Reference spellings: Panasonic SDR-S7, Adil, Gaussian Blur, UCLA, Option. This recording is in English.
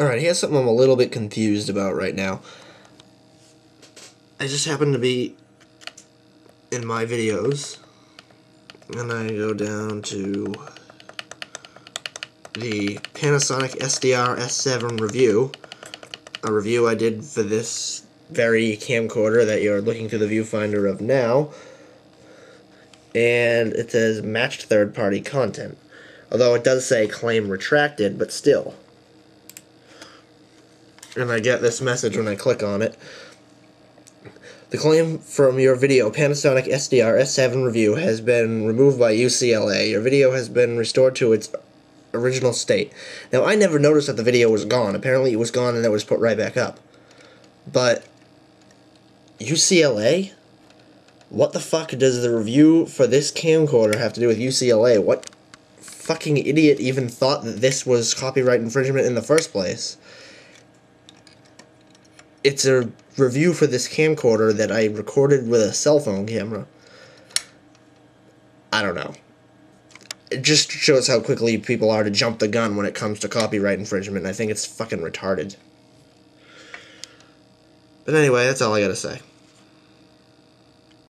Alright, here's something I'm a little bit confused about right now. I just happen to be in my videos, and I go down to the Panasonic SDR-S7 review, a review I did for this very camcorder that you're looking through the viewfinder of now, and it says matched third-party content, although it does say claim retracted, but still. And I get this message when I click on it. The claim from your video, Panasonic SDR-S7 review, has been removed by UCLA. Your video has been restored to its original state. Now, I never noticed that the video was gone. Apparently, it was gone and it was put right back up. But UCLA? What the fuck does the review for this camcorder have to do with UCLA? What fucking idiot even thought that this was copyright infringement in the first place? It's a review for this camcorder that I recorded with a cell phone camera. I don't know. It just shows how quickly people are to jump the gun when it comes to copyright infringement. I think it's fucking retarded. But anyway, that's all I gotta say.